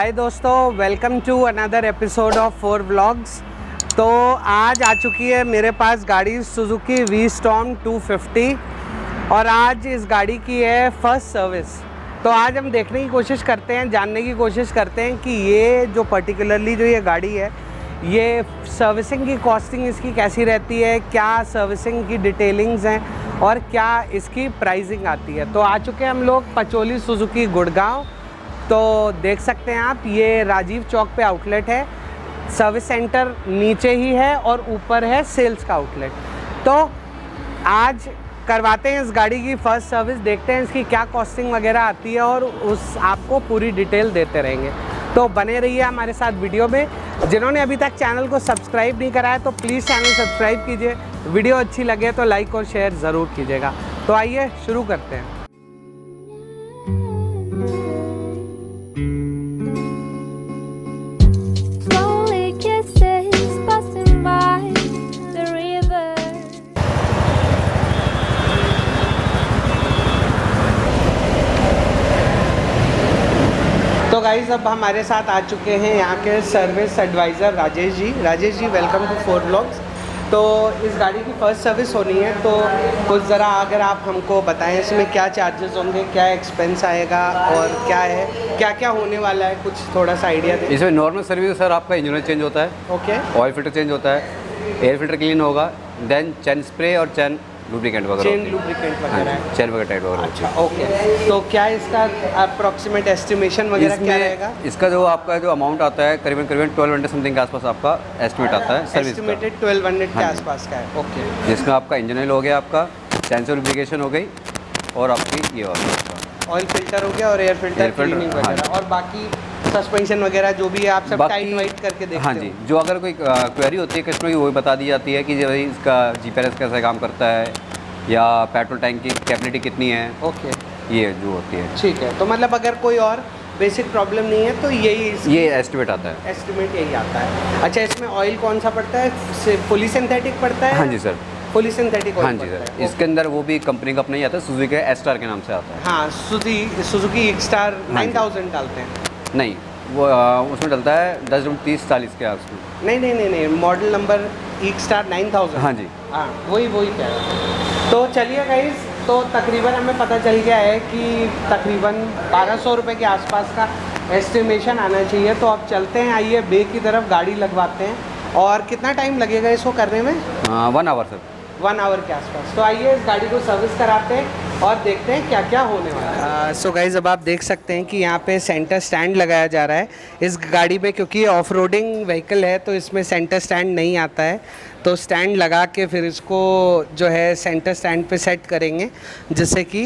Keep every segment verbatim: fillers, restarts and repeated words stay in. हाय दोस्तों, welcome to another episode of four vlogs. तो आज आ चुकी है मेरे पास गाड़ी Suzuki V Storm two fifty और आज इस गाड़ी की है फर्स्ट सर्विस। तो आज हम देखने की कोशिश करते हैं, जानने की कोशिश करते हैं कि ये जो पर्टिकुलरली जो ये गाड़ी है, ये सर्विसिंग की कॉस्टिंग इसकी कैसी रहती है, क्या सर्विसिंग की डिटेलिंग्स हैं और क्या इसकी प्राइसिंग आती है। तो आ चुके हैं हम लोग पचोली सुजुकी गुड़गांव। तो देख सकते हैं आप, ये राजीव चौक पे आउटलेट है, सर्विस सेंटर नीचे ही है और ऊपर है सेल्स का आउटलेट। तो आज करवाते हैं इस गाड़ी की फ़र्स्ट सर्विस, देखते हैं इसकी क्या कॉस्टिंग वगैरह आती है और उस आपको पूरी डिटेल देते रहेंगे। तो बने रहिए हमारे साथ वीडियो में। जिन्होंने अभी तक चैनल को सब्सक्राइब नहीं कराया तो प्लीज़ चैनल सब्सक्राइब कीजिए, वीडियो अच्छी लगे तो लाइक और शेयर ज़रूर कीजिएगा। तो आइए शुरू करते हैं। तो गाइस, अब हमारे साथ आ चुके हैं यहाँ के service advisor Rajesh ji. Rajesh ji, welcome to four vlogs. तो इस गाड़ी की फ़र्स्ट सर्विस होनी है, तो कुछ ज़रा अगर आप हमको बताएं इसमें क्या चार्जेस होंगे, क्या एक्सपेंस आएगा और क्या है, क्या क्या होने वाला है, कुछ थोड़ा सा आइडिया दें। इसमें नॉर्मल सर्विस सर आपका इंजन चेंज होता है, ओके, ऑयल फिल्टर चेंज होता है, एयर फिल्टर क्लीन होगा, देन चैन स्प्रे और चैन लुब्रिकेंट वगैरह चेन लुब्रिकेंट वगैरह चेन वगैरह वगैरह। अच्छा, ओके। तो क्या इसका अप्रॉक्सीमेट एस्टिमेशन वगैरह क्या रहेगा? इसका जो आपका जो अमाउंट आता है करीबन करीबन ट्वेल्व हंड्रेड समथिंग के आसपास आपका एस्टिमेट आता है सर्विस का। एस्टिमेटेड ट्वेल्व हंड्रेड के आसपास का है, ओके। जिसमें आपका इंजन ऑयल हो गया, आपका चैन लुब्रिकेशन हो गई और आपकी ये ऑयल फिल्टर हो गया और एयर फिल्टर क्लीनिंग वगैरह और बाकी सस्पेंशन वगैरह जो भी है आप सब टाइट वाइट करके देखते हो। हाँ जी, जो अगर कोई क्वेरी होती है कस्टमर की वो बता दी जाती है कि जो भाई इसका जीपीआरएस कैसे काम करता है या पेट्रोल टैंक की कैपेसिटी कितनी है, ओके, ये जो होती है। ठीक है, तो मतलब अगर कोई और बेसिक प्रॉब्लम नहीं है तो यही ये एस्टिमेट आता है, एस्टिमेट यही आता है। अच्छा, इसमें ऑयल कौन सा पड़ता है? फुली सिंथेटिक पड़ता है? हाँ जी सर, फुली सिंथेटिक। हाँ जी सर, इसके अंदर वो भी कंपनी का अपना ही आता है, सुजुकी का ए-स्टार के नाम से आता है। हाँ, सुजुकी ए-स्टार नाइन थाउज़ेंड डालते हैं? नहीं, वो आ, उसमें डलता है दस रुपये तीस चालीस के आसपास। नहीं नहीं नहीं नहीं model number A star nine thousand. हाँ जी, हाँ वही वही कह रहा। तो चलिए गाइस, तो तकरीबन हमें पता चल गया है कि तकरीबन बारह सौ रुपये के आसपास का एस्टिमेशन आना चाहिए। तो अब चलते हैं, आइए बे की तरफ गाड़ी लगवाते हैं। और कितना टाइम लगेगा इसको करने में? Uh, one hour sir, one hour के आसपास। तो आइए इस गाड़ी को सर्विस कराते हैं और देखते हैं क्या क्या होने वाला है। सो गाइज़, अब आप देख सकते हैं कि यहाँ पे सेंटर स्टैंड लगाया जा रहा है इस गाड़ी पे, क्योंकि ऑफ रोडिंग व्हीकल है तो इसमें सेंटर स्टैंड नहीं आता है। तो स्टैंड लगा के फिर इसको जो है सेंटर स्टैंड पे सेट करेंगे, जिससे कि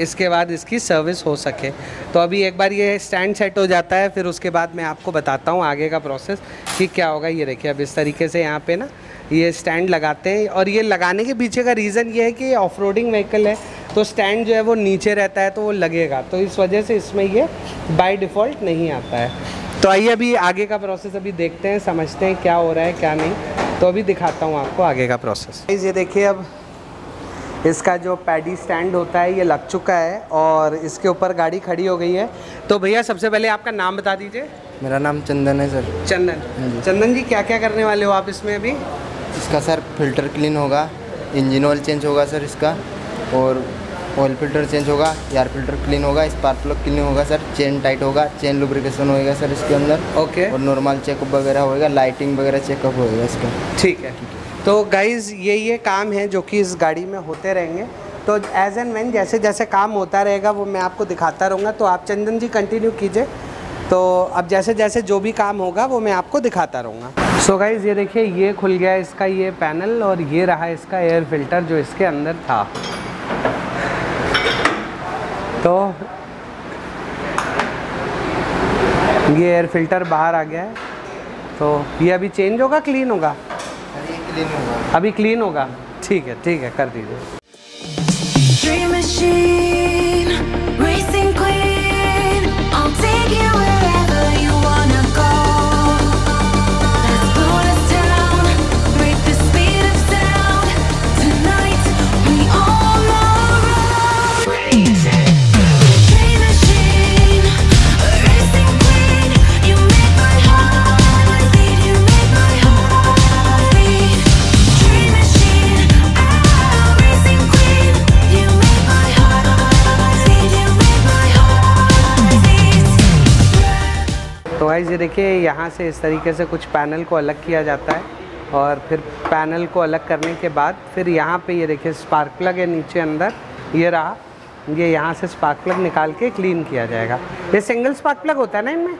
इसके बाद इसकी सर्विस हो सके। तो अभी एक बार ये स्टैंड सेट हो जाता है, फिर उसके बाद मैं आपको बताता हूँ आगे का प्रोसेस कि क्या होगा। ये देखिए, अब इस तरीके से यहाँ पे ना ये स्टैंड लगाते हैं। और ये लगाने के पीछे का रीज़न ये है कि ऑफ रोडिंग व्हीकल है तो स्टैंड जो है वो नीचे रहता है तो वो लगेगा, तो इस वजह से इसमें ये बाय डिफ़ॉल्ट नहीं आता है। तो आइए अभी आगे का प्रोसेस अभी देखते हैं, समझते हैं क्या हो रहा है क्या नहीं। तो अभी दिखाता हूँ आपको आगे का प्रोसेस। ये देखिए, अब इसका जो पैडी स्टैंड होता है ये लग चुका है और इसके ऊपर गाड़ी खड़ी हो गई है। तो भैया, सबसे पहले आपका नाम बता दीजिए। मेरा नाम चंदन है सर। चंदन, चंदन जी, क्या क्या करने वाले हो आप इसमें अभी? इसका सर फिल्टर क्लीन होगा, इंजन ऑयल चेंज होगा सर इसका, और ऑयल फिल्टर चेंज होगा, एयर फिल्टर क्लीन होगा, स्पार्क प्लग क्लीन होगा सर, चेन टाइट होगा, चेन लुब्रिकेशन होएगा सर इसके अंदर, ओके, और नॉर्मल चेकअप वगैरह होएगा, लाइटिंग वगैरह चेकअप होएगा इसका। ठीक है, तो गाइज़ ये ये काम है जो कि इस गाड़ी में होते रहेंगे। तो एज एंड व्हेन जैसे जैसे काम होता रहेगा वो मैं आपको दिखाता रहूँगा। तो आप चंदन जी कंटिन्यू कीजिए। तो अब जैसे जैसे जो भी काम होगा वो मैं आपको दिखाता रहूँगा। सो गाइज़, ये देखिए, ये खुल गया इसका ये पैनल और ये रहा इसका एयर फिल्टर जो इसके अंदर था। तो ये एयर फिल्टर बाहर आ गया है। तो ये अभी चेंज होगा, क्लीन होगा? अभी क्लीन होगा, अभी क्लीन होगा। ठीक है, ठीक है, कर दीजिए। गाइस ये देखिए यहाँ से इस तरीके से कुछ पैनल को अलग किया जाता है और फिर पैनल को अलग करने के बाद फिर यहाँ पे ये देखिए स्पार्क प्लग है नीचे अंदर, ये रहा, ये यहाँ से स्पार्क प्लग निकाल के क्लीन किया जाएगा। ये सिंगल स्पार्क प्लग होता है ना इनमें।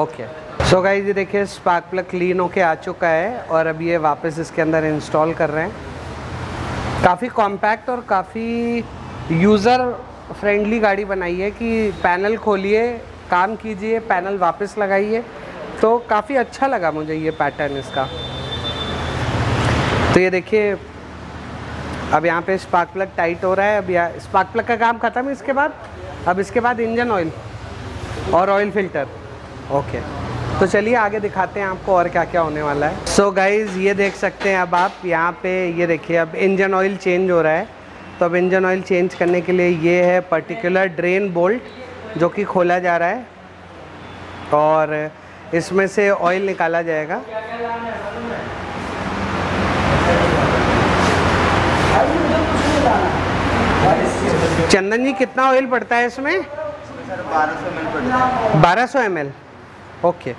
ओके सो गाइस ये देखिए स्पार्क प्लग क्लीन होके आ चुका है और अब ये वापस इसके अंदर इंस्टॉल कर रहे हैं। काफ़ी कॉम्पैक्ट और काफ़ी यूज़र फ्रेंडली गाड़ी बनाई है कि पैनल खोलिए, काम कीजिए, पैनल वापस लगाइए, तो काफ़ी अच्छा लगा मुझे ये पैटर्न इसका। तो ये देखिए अब यहाँ पे स्पार्क प्लग टाइट हो रहा है। अब यहाँ स्पार्क प्लग का काम ख़त्म है, इसके बाद अब इसके बाद इंजन ऑयल और ऑयल फिल्टर। ओके तो चलिए आगे दिखाते हैं आपको और क्या क्या होने वाला है। सो so गाइज़ ये देख सकते हैं अब आप यहाँ पे ये देखिए अब इंजन ऑयल चेंज हो रहा है। तो अब इंजन ऑयल चेंज करने के लिए ये है पर्टिकुलर ड्रेन बोल्ट जो कि खोला जा रहा है और इसमें से ऑयल निकाला जाएगा। चंदन जी कितना ऑयल पड़ता है इसमें? बारह सौ एम एल। ओके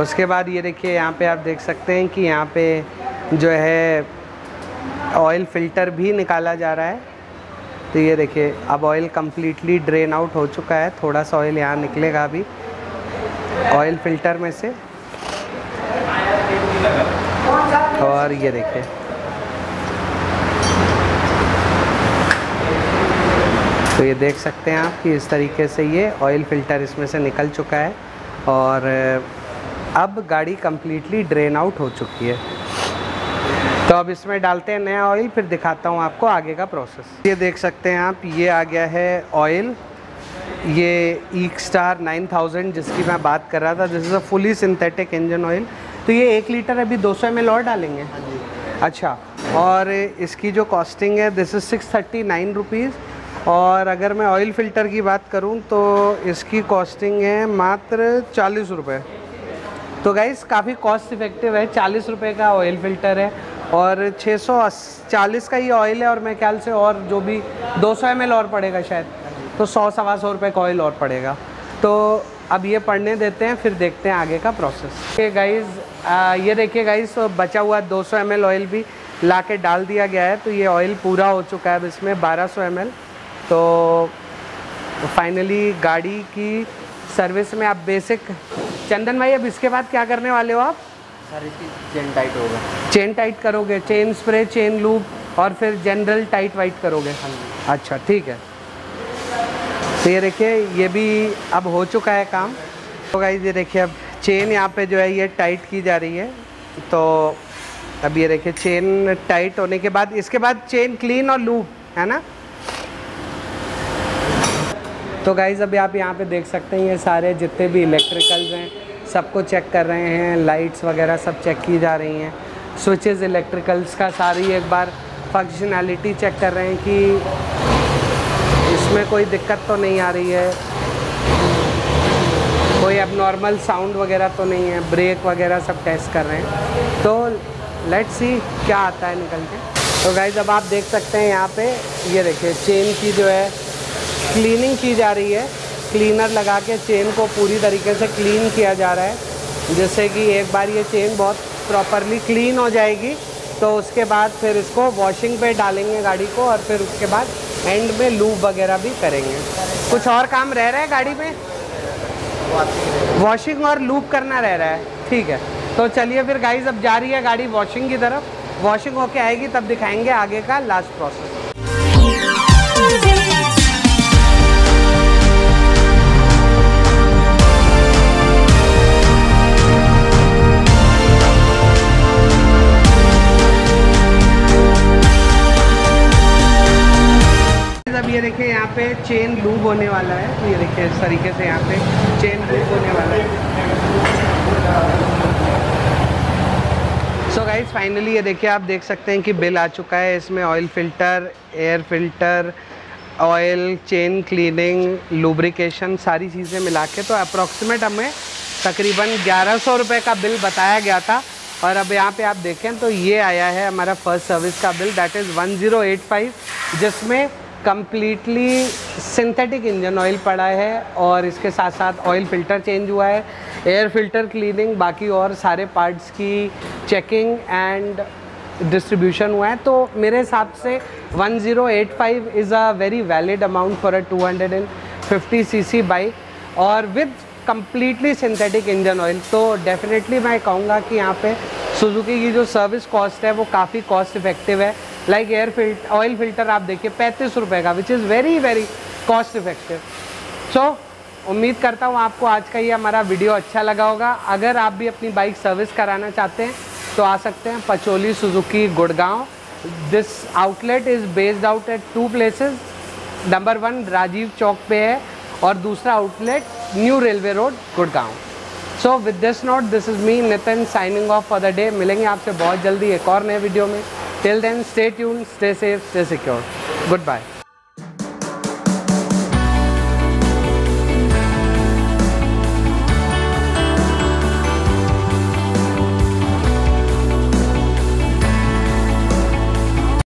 उसके बाद ये देखिए यहाँ पे आप देख सकते हैं कि यहाँ पे जो है ऑयल फिल्टर भी निकाला जा रहा है। तो ये देखिए अब ऑयल कम्प्लीटली ड्रेन आउट हो चुका है, थोड़ा सा ऑयल यहाँ निकलेगा अभी ऑयल फिल्टर में से। और ये देखिए तो ये देख सकते हैं आप कि इस तरीके से ये ऑयल फिल्टर इसमें से निकल चुका है और अब गाड़ी कम्प्लीटली ड्रेन आउट हो चुकी है। तो अब इसमें डालते हैं नया ऑयल, फिर दिखाता हूँ आपको आगे का प्रोसेस। ये देख सकते हैं आप ये आ गया है ऑयल, ये A-Star नाइन थाउज़ेंड जिसकी मैं बात कर रहा था, this is a fully synthetic engine oil. तो ये एक लीटर अभी दो सौ एम एल और डालेंगे। अच्छा और इसकी जो कॉस्टिंग है this is six thirty nine rupees. और अगर मैं ऑयल फ़िल्टर की बात करूँ तो इसकी कॉस्टिंग है मात्र चालीस रुपये। तो गाइज़ काफ़ी कॉस्ट इफ़ेक्टिव है, चालीस रुपये का ऑयल फ़िल्टर है और छः सौ चालीस का ये ऑयल है और मेरे ख्याल से और जो भी दो सौ एम एल और पड़ेगा शायद, तो सौ सवा सौ रुपये का ऑयल और पड़ेगा। तो अब ये पड़ने देते हैं फिर देखते हैं आगे का प्रोसेस। ये गाइज़ ये देखिए गाइज़ तो बचा हुआ दो सौ एम एल ऑयल भी ला के डाल दिया गया है। तो ये ऑयल पूरा हो चुका है अब इसमें बारह सौ एम एल। तो फाइनली गाड़ी की सर्विस में आप बेसिक। चंदन भाई अब इसके बाद क्या करने वाले हो आप? सारी चीज़ चेन टाइट होगा, चेन टाइट करोगे, चेन स्प्रे, चेन लूप और फिर जनरल टाइट वाइट करोगे। अच्छा ठीक है। तो ये देखिए ये भी अब हो चुका है काम। तो गाइस ये देखिए अब चेन यहाँ पे जो है ये टाइट की जा रही है। तो अब ये देखिए चेन टाइट होने के बाद इसके बाद चेन क्लीन और लूप है ना। तो गाइस अभी आप यहाँ पे देख सकते हैं ये सारे जितने भी इलेक्ट्रिकल्स हैं सबको चेक कर रहे हैं, लाइट्स वगैरह सब चेक की जा रही हैं, स्विचेस इलेक्ट्रिकल्स का सारी एक बार फंक्शनैलिटी चेक कर रहे हैं कि इसमें कोई दिक्कत तो नहीं आ रही है, कोई एबनॉर्मल साउंड वगैरह तो नहीं है, ब्रेक वगैरह सब टेस्ट कर रहे हैं। तो लेट्स सी क्या आता है निकल के। तो गाइज अब आप देख सकते हैं यहाँ पे ये देखिए चेन की जो है क्लीनिंग की जा रही है, क्लीनर लगा के चेन को पूरी तरीके से क्लीन किया जा रहा है जिससे कि एक बार ये चेन बहुत प्रॉपरली क्लीन हो जाएगी। तो उसके बाद फिर इसको वॉशिंग पे डालेंगे गाड़ी को और फिर उसके बाद एंड में लूप वगैरह भी करेंगे। कुछ और काम रह रहा है गाड़ी में, वॉशिंग और लूप करना रह रहा है। ठीक है तो चलिए फिर गाइज अब जा रही है गाड़ी वॉशिंग की तरफ, वॉशिंग होके आएगी तब दिखाएंगे आगे का लास्ट प्रोसेस। ये देखिए यहाँ पे चेन लूप होने वाला है। तो ये देखिए इस तरीके से यहाँ पे चेन लूप होने वाला है। सो गाइज फाइनली ये देखिए आप देख सकते हैं कि बिल आ चुका है। इसमें oil filter, air filter, oil, chain cleaning, lubrication सारी चीज़ें मिला के तो अप्रॉक्सीमेट हमें तकरीबन ग्यारह सौ रुपये का बिल बताया गया था और अब यहाँ पे आप देखें तो ये आया है हमारा फर्स्ट सर्विस का bill, that is one zero eight five, जिसमें कम्प्लीटली सिंथेटिक इंजन ऑयल पड़ा है और इसके साथ साथ ऑयल फ़िल्टर चेंज हुआ है, एयर फिल्टर क्लीनिंग, बाकी और सारे पार्ट्स की चेकिंग एंड डिस्ट्रीब्यूशन हुआ है। तो मेरे हिसाब से one zero eight five is a very valid amount for a two hundred fifty C C bike और with completely synthetic engine oil. तो डेफिनेटली मैं कहूँगा कि यहाँ पे सुजुकी की जो सर्विस कॉस्ट है वो काफ़ी कॉस्ट इफेक्टिव है। Like air filter, oil filter आप देखिए पैंतीस रुपये का, which is very very cost effective. So उम्मीद करता हूँ आपको आज का ये हमारा वीडियो अच्छा लगा होगा। अगर आप भी अपनी बाइक सर्विस कराना चाहते हैं तो आ सकते हैं Pacholi Suzuki Gurgaon. This outlet is based out at two places, number one Rajiv Chowk पे है और दूसरा outlet new railway road Gurgaon. So with this note, this is me Nitin signing off for the day. मिलेंगे आपसे बहुत जल्दी एक और नए वीडियो में। Till then stay tune, stay safe, stay secure. Good bye.